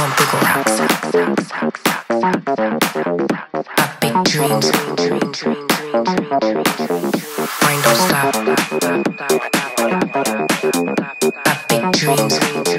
one big rocks. A big dreams. Mind don't stop. A big dreams. A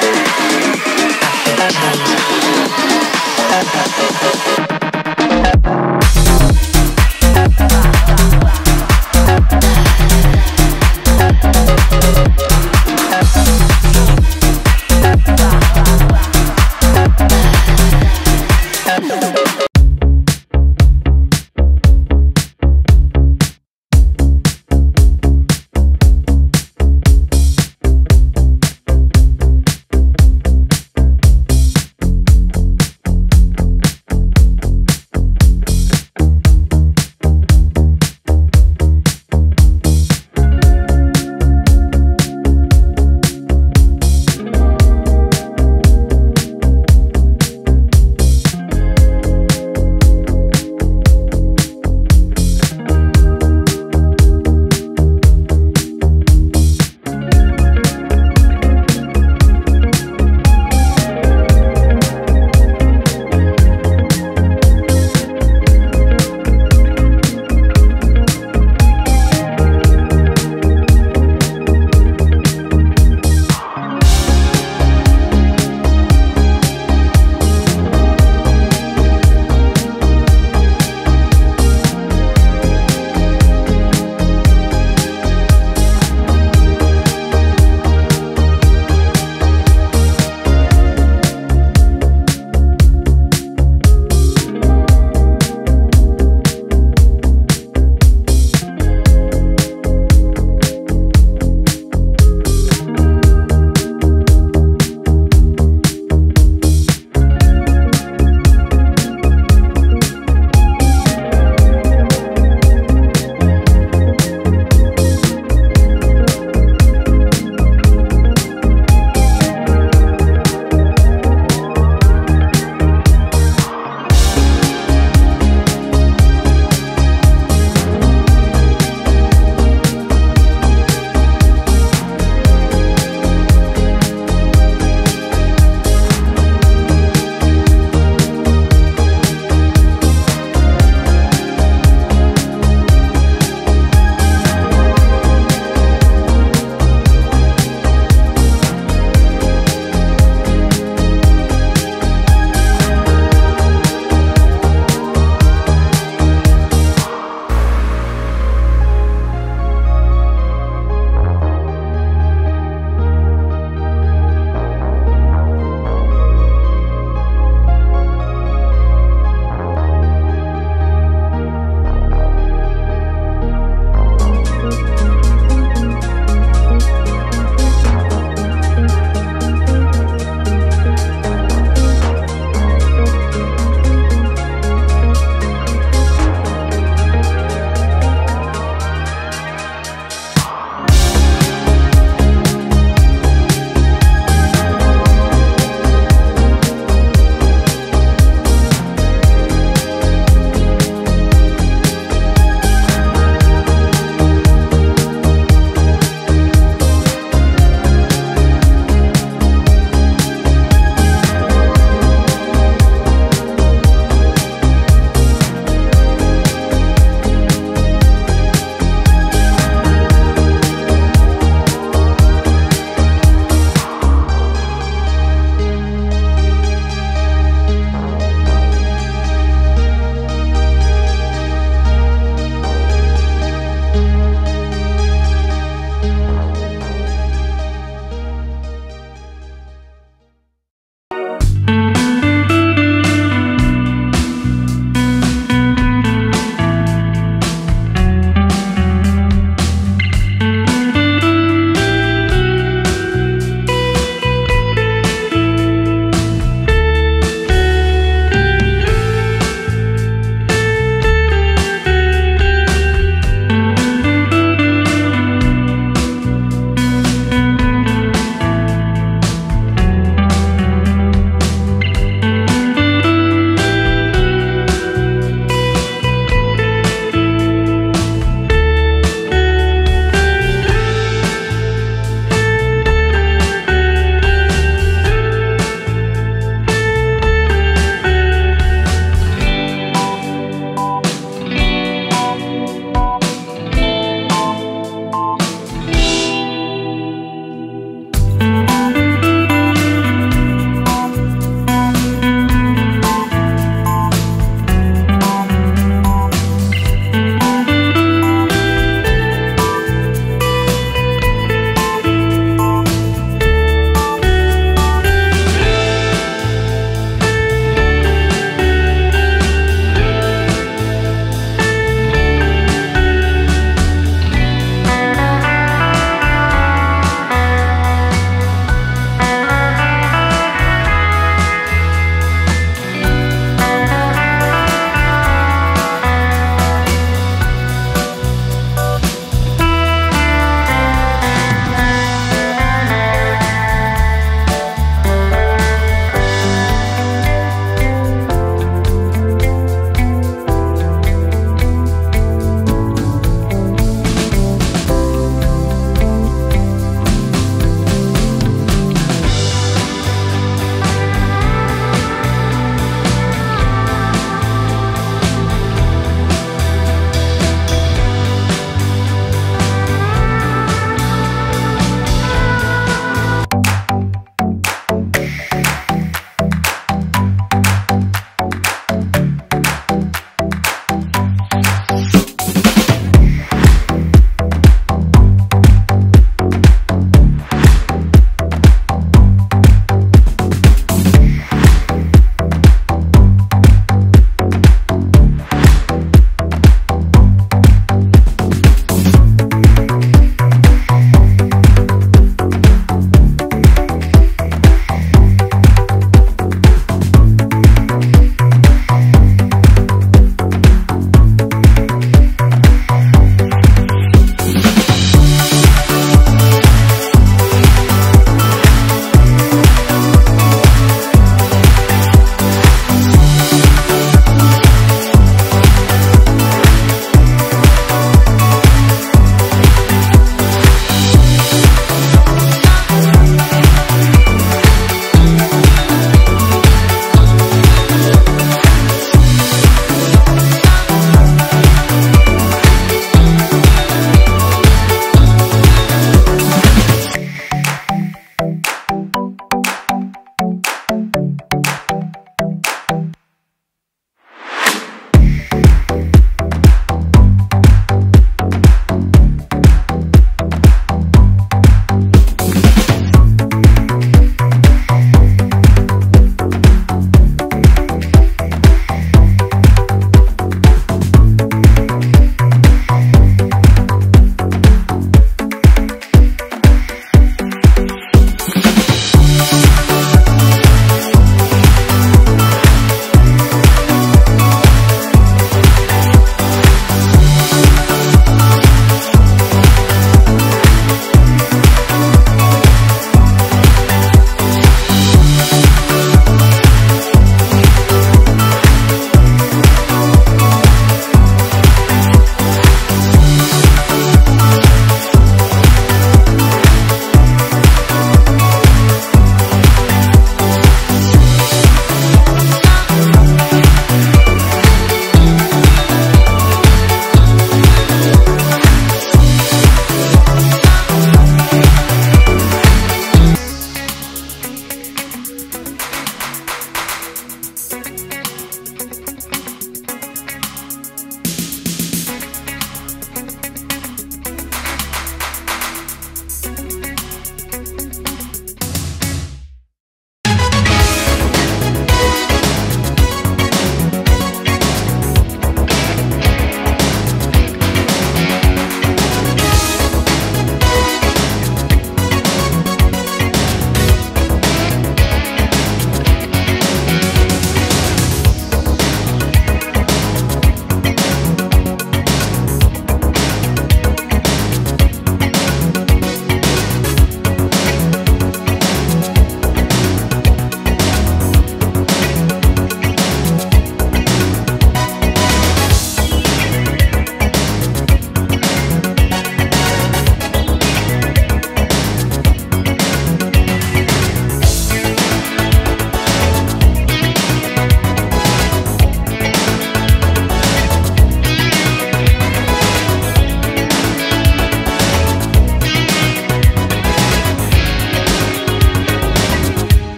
big plans. A big dreams.